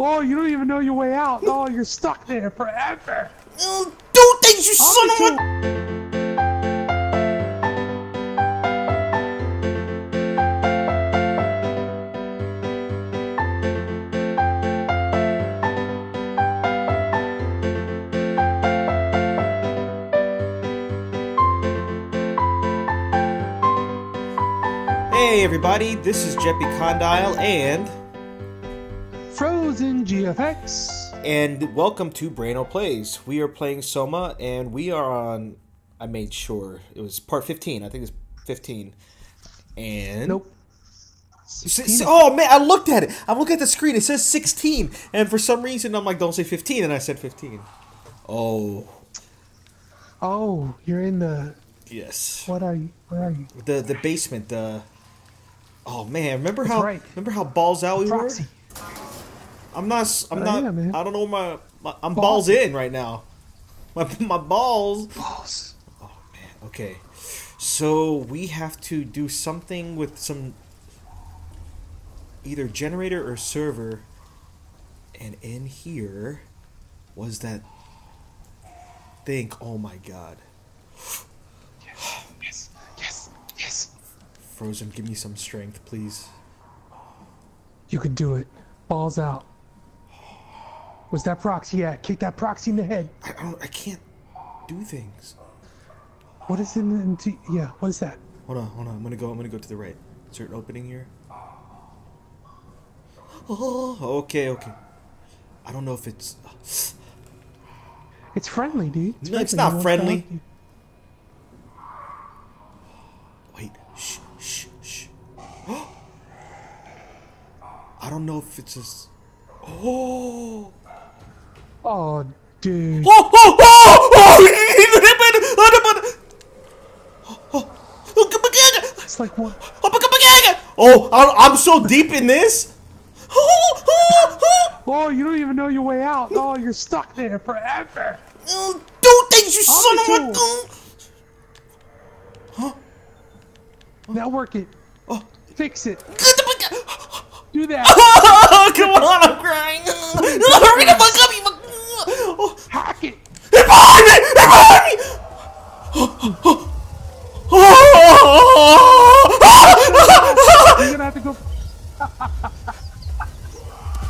Oh, you don't even know your way out. Oh, you're stuck there forever. Oh, do things, you son of a... Hey everybody, this is Jepicondyle and Frozen GFX, and welcome to Brainal Plays. We are playing Soma, and we are on, I made sure, it was part 15, I think it's 15, and... Nope. 16. Oh man, I looked at it! I'm looking at the screen, it says 16, and for some reason I'm like, don't say 15, and I said 15. Oh. Oh, you're in the... Yes. What are you? Where are you? The basement, the... Oh man, remember how balls out we were? I'm not. I don't know. I'm balls in right now. My balls. Balls. Oh man. Okay. So we have to do something with some either generator or server. And in here was that thing. Oh my god. Yes. Frozen, give me some strength, please. You could do it. Balls out. Was that proxy at? Kick that proxy in the head. I can't do things. What is in the... Yeah, what is that? Hold on. I'm gonna go to the right. Is there an opening here? Oh, okay. I don't know if it's... It's friendly, dude. No, it's not friendly. Wait. Shh. I don't know if it's just... Oh. Oh, dude. Oh! It's like what? Oh, I'm so deep in this. Oh, you don't even know your way out. Oh, you're stuck there forever. Do things, you son of a... Huh? Now work it. Oh. Fix it. Do that. Oh, come on, I'm crying. Hurry the fuck up, you... Hack it. It You're gonna have to go...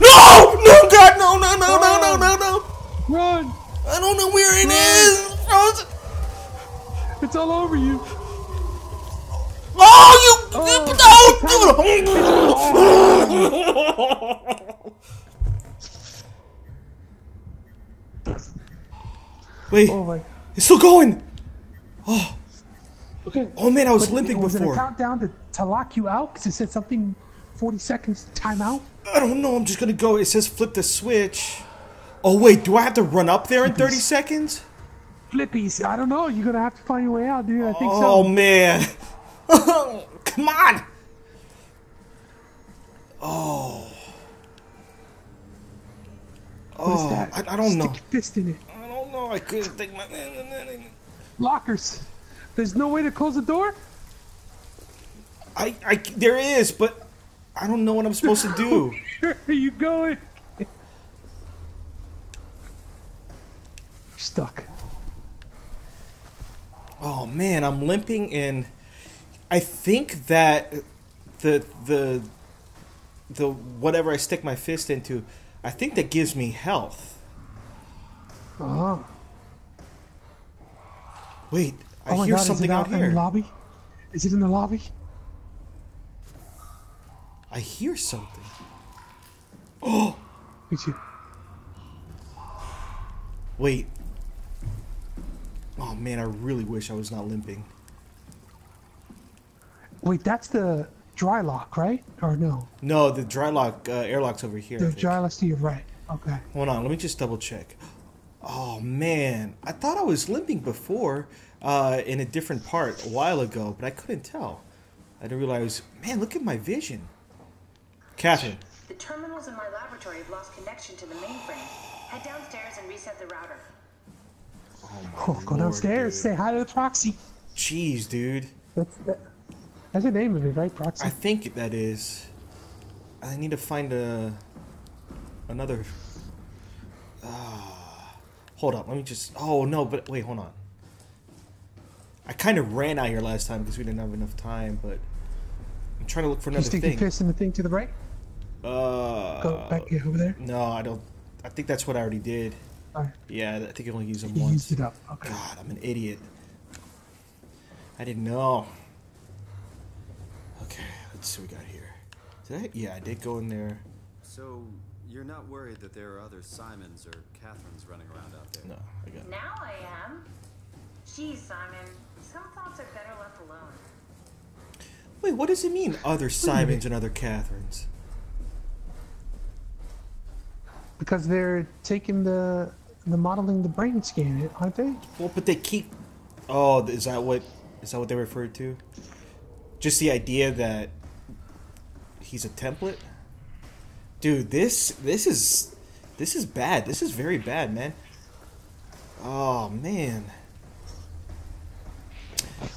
No! No, God, no. Run. I don't know where it is. Frozen. It's all over you. Oh, you... Oh, no! Wait, oh my... It's still going! Oh, okay. Oh man, I was limping before. Was it a countdown to lock you out? Because it said something, 40 seconds timeout? I don't know, I'm just gonna go. It says flip the switch. Oh wait, do I have to run up there in 30 seconds? Flippies, I don't know. You're gonna have to find your way out, dude. I think so. Oh man. Come on! Oh. Oh, I don't know. Stick your fist in it. I don't know. I couldn't take my... Lockers. There's no way to close the door? There is, but I don't know what I'm supposed to do. Where are you going? You're stuck. Oh, man. I'm limping in... I think that the whatever I stick my fist into, I think that gives me health. Uh-huh. Wait, I hear something out here. Is it in the lobby? Is it in the lobby? I hear something. Oh! Me too. Wait. Oh man, I really wish I was not limping. Wait, that's the dry lock, right? Or no? No, the dry lock, airlock's over here. The dry lock's to your right. Okay. Hold on, let me just double check. Oh, man. I thought I was limping before in a different part a while ago, but I couldn't tell. I didn't realize. Man, look at my vision. Catherine. The terminals in my laboratory have lost connection to the mainframe. Head downstairs and reset the router. Oh, my God. Go downstairs, dude. Say hi to the proxy. Jeez, dude. That's the name of it, right, Proxy? I think that is. I need to find a... another... hold up, let me just... Oh, no, but wait, hold on. I kind of ran out here last time because we didn't have enough time, but... I'm trying to look for another thing. You think you pissed in the thing to the right? Go back over there? No, I don't... I think that's what I already did. Right. Yeah, I think I only used them once. You used it up. Okay. God, I'm an idiot. I didn't know. Okay, let's see what we got here. Did I? Yeah, I did go in there. So... You're not worried that there are other Simons or Catherines running around out there? No, I got it. Now I am. Geez, Simon, some thoughts are better left alone. Wait, what does it mean, other Simons and other Catherines? Because they're taking the modeling the brain scan, aren't they? Well, but they keep. Oh, is that what they referred to? Just the idea that he's a template. Dude, this is bad. This is very bad, man. Oh man.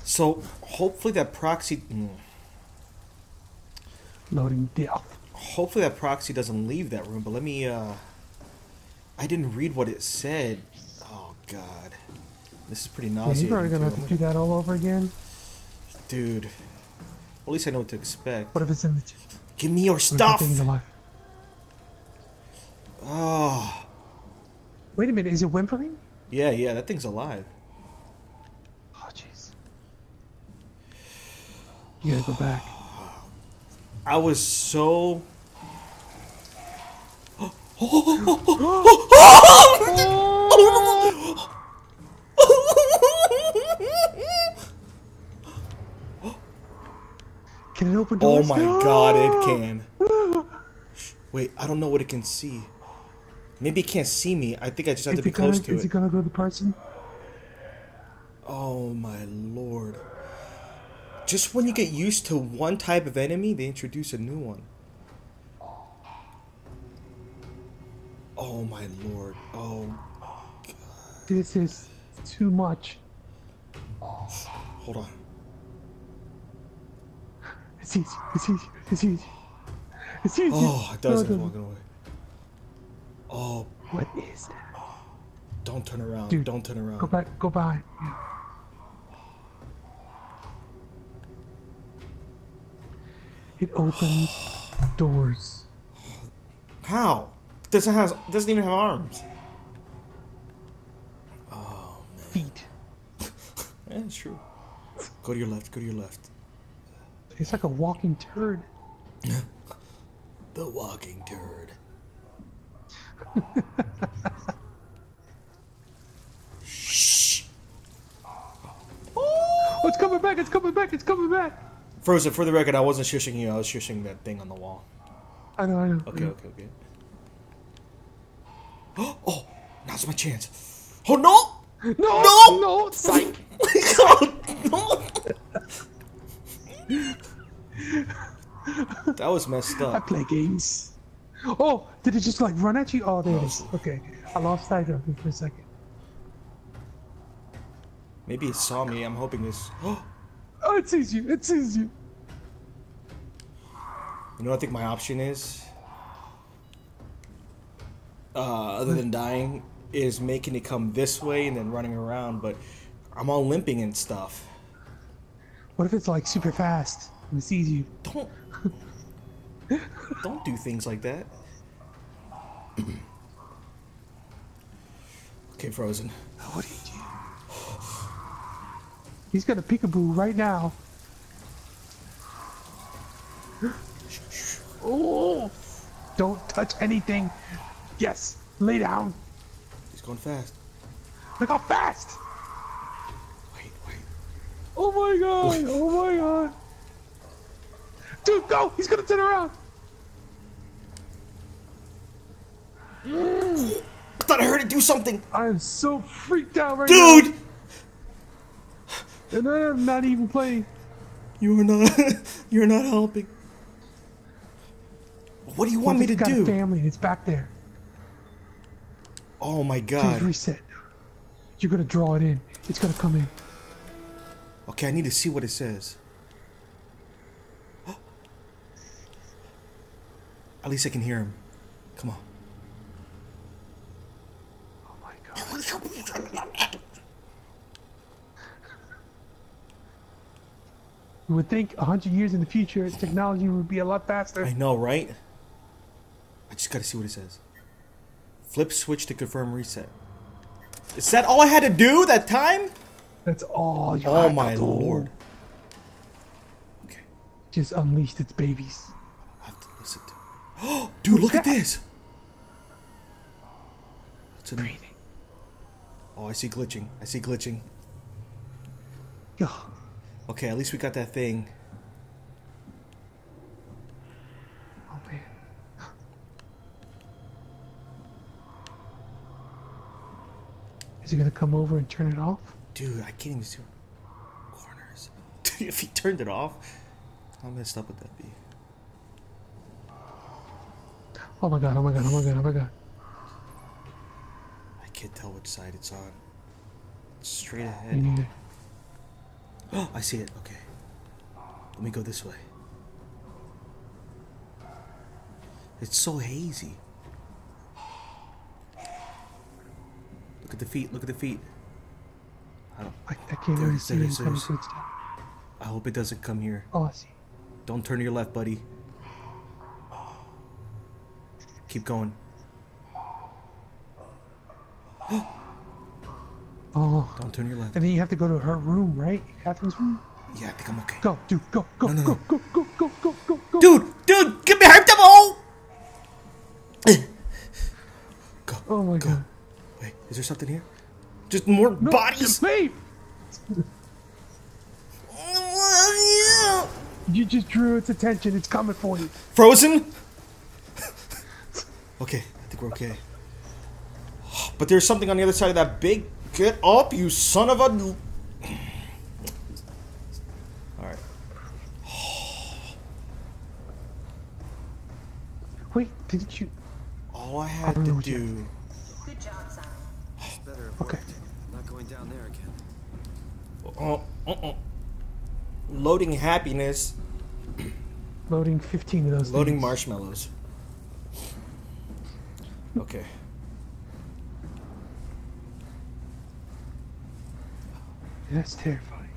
So hopefully that proxy loading death. Hopefully that proxy doesn't leave that room. But let me. I didn't read what it said. Oh god, this is pretty nauseating. Yeah, you're gonna have to do that all over again, dude. Well, at least I know what to expect. What if it's in the? Give me your stuff. Oh. Wait a minute, is it whimpering? Yeah, yeah, that thing's alive. Oh, jeez. You gotta go back. I was so... Can it open doors? Oh my god, it can. Wait, I don't know what it can see. Maybe it can't see me. I think I just have to be close to it. Is it gonna go to the person? Oh my lord. Just when you get used to one type of enemy, they introduce a new one. Oh my lord. Oh god. This is too much. Hold on. It's easy. It's easy. It's easy. It's easy. Oh, it does. It's walking away. Oh, what is that? Oh, don't turn around. Dude, don't turn around. Go back. Go by. Yeah. It opens doors. How? Doesn't even have arms. Oh, man. Feet. Yeah, it's true. Go to your left. Go to your left. It's like a walking turd. The walking turd. Shh. Oh, it's coming back, it's coming back, it's coming back. Frozen, for the record, I wasn't shushing you, I was shushing that thing on the wall. I know, I know. Okay, yeah. Okay, okay. Oh, now's my chance. Oh no! No! No! No! Psych! Oh, no! That was messed up. I play games. Oh, did it just like run at you? Oh, there it is. Okay, I lost sight of it for a second. Maybe it saw me. I'm hoping this. Oh, it sees you. It sees you. You know what I think my option is? Other than dying, is making it come this way and then running around. But I'm all limping and stuff. What if it's like super fast and it sees you? Don't. Don't do things like that. Okay, Frozen. What did you do? He's got a peekaboo right now. Oh! Don't touch anything. Yes, lay down. He's going fast. Look how fast! Wait, wait. Oh my god! Wait. Oh my god! Dude, go! He's gonna turn around. I thought I heard it do something. I am so freaked out right now. Dude! And I am not even playing. You are not. You're not helping. What do you want me to do? He's got a family and it's back there. Oh my god. Please reset. You're gonna draw it in. It's gonna come in. Okay, I need to see what it says. At least I can hear him. Come on. You would think 100 years in the future, technology would be a lot faster. I know, right? I just gotta see what it says. Flip switch to confirm reset. Is that all I had to do that time? That's all you had to do. Oh my lord. Okay. Just unleashed its babies. I have to listen to it. Oh, dude, look at this. It's amazing. Oh, I see glitching. I see glitching. Okay, at least we got that thing. Oh man. Is he gonna come over and turn it off? Dude, I can't even see corners. Dude, if he turned it off, how messed up would that be? Oh my god, oh my god, oh my god, oh my god. I can't tell which side it's on. It's straight ahead. You need it. Oh, I see it. Okay. Let me go this way. It's so hazy. Look at the feet. Look at the feet. I can't really see it. I hope it doesn't come here. Oh, I see. Don't turn to your left, buddy. Keep going. Oh. Don't turn your left. And then you have to go to her room, right? Catherine's room? Yeah, I think I'm okay. Go, dude, go, go, no, no, go, no. Go, go, go, go, go, Dude, get behind the ball! Go. Oh my god. Wait, is there something here? Just more bodies! You just drew its attention, it's coming for you. Frozen? Okay, I think we're okay. But there's something on the other side of that big. Get up, you son of a... Alright. Wait, didn't you... All I had to do... Good job, Simon. Better okay. Not going down there again. Loading happiness. Loading 15 of those Loading marshmallows. Okay. That's terrifying.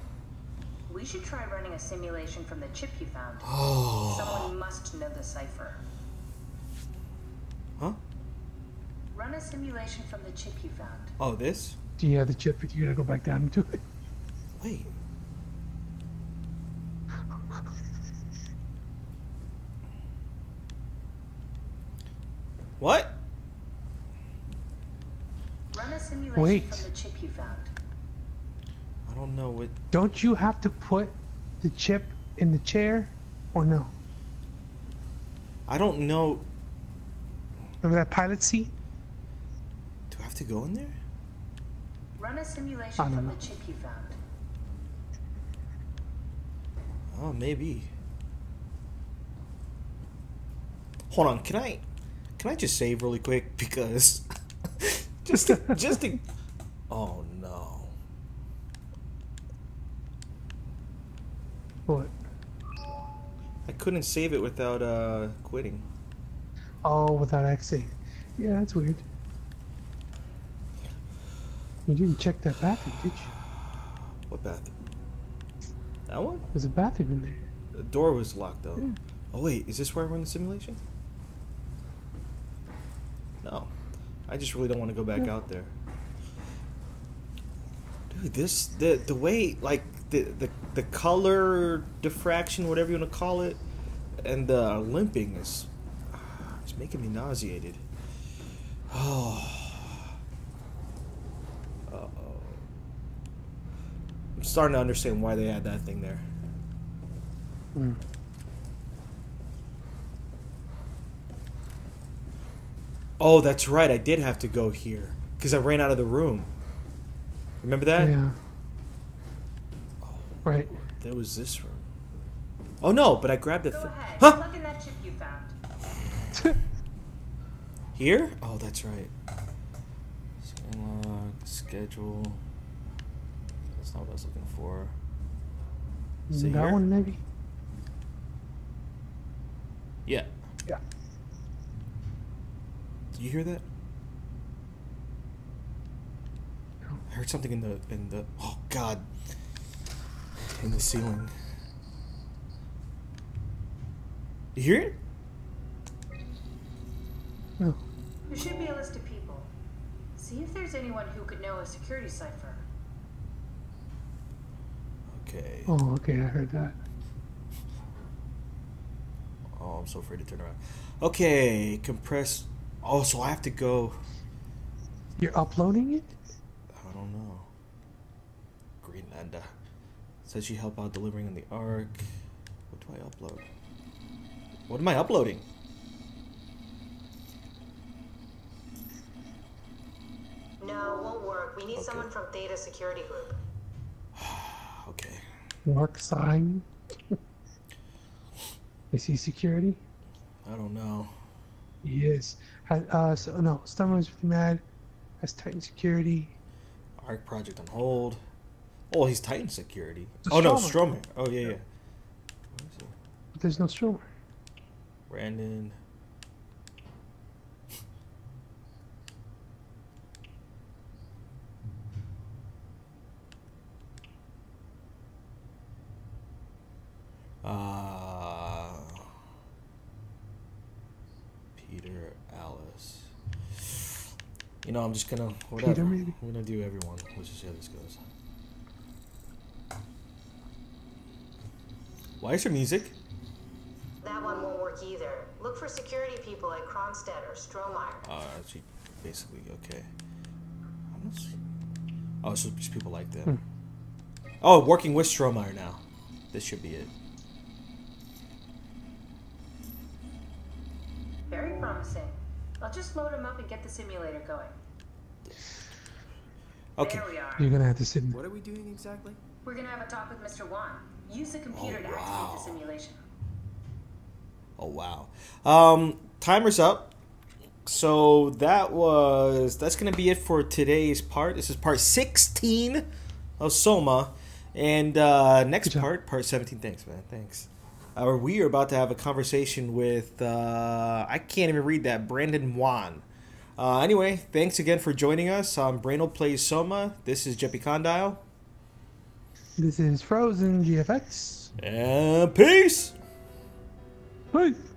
We should try running a simulation from the chip you found. Oh. Someone must know the cipher. Huh? Run a simulation from the chip you found. Oh, this? Do you have the chip, but you gotta go back down to it. Wait. What? Run a simulation from the chip you found. I don't know what... Don't you have to put the chip in the chair, or no? I don't know... Remember that pilot seat? Do I have to go in there? Run a simulation from the chip you found. Oh, maybe. Hold on, can I just save really quick? Because... just to... Oh, no. What? I couldn't save it without quitting. Oh, without exiting. Yeah, that's weird. You didn't check that bathroom, did you? What bathroom? That one? There's a bathroom in there. The door was locked though. Yeah. Oh wait, is this where I run the simulation? No. I just really don't want to go back out there. Dude, this the way like the color diffraction, whatever you want to call it, and the limping is it's making me nauseated. Oh, uh-oh. I'm starting to understand why they had that thing there. Mm. Oh, that's right. I did have to go here because I ran out of the room. Remember that? Yeah. Right. That was this room. Oh no, but I grabbed it. Huh? Plug in that chip you found. Here? Oh, that's right. Log, schedule. That's not what I was looking for. Is it that one, maybe? Yeah. Yeah. Do you hear that? No. I heard something in the oh god. In the ceiling. You hear it? No. There should be a list of people. See if there's anyone who could know a security cipher. Okay. Oh, okay, I heard that. Oh, I'm so afraid to turn around. Okay, compress. Oh, so I have to go. You're uploading it? I don't know. Greenlander. Says she helped out delivering on the Ark. What do I upload? What am I uploading? No, won't work. We need someone from Theta Security Group. Okay. Mark sign. Is he security? I don't know. He is. So no, someone's mad. That's Titan Security. Arc project on hold. Oh, he's Titan Security. Oh no, Strohmeyer. Oh yeah, yeah. But there's no Strohmeyer. Brandon. Peter, Alice. You know, I'm just gonna whatever. Peter, maybe. I'm gonna do everyone. Let's just see how this goes. Why is there music? That one won't work either. Look for security people like Kronstadt or Strohmeyer. She basically okay. Oh, so just people like them. Oh, working with Strohmeyer now. This should be it. Very promising. I'll just load him up and get the simulator going. Okay. There we are. You're gonna have to sit. What are we doing exactly? We're gonna have a talk with Mr. Wan. Use the computer to activate the simulation. Oh wow. Timer's up. So that's gonna be it for today's part. This is part 16 of Soma. And next part 17. Thanks, man. Thanks. We are about to have a conversation with I can't even read that. Brandon Wan. Anyway, thanks again for joining us on Brainal Plays Soma. This is Jepicondyle. This is Frozen GFX. And peace. Peace.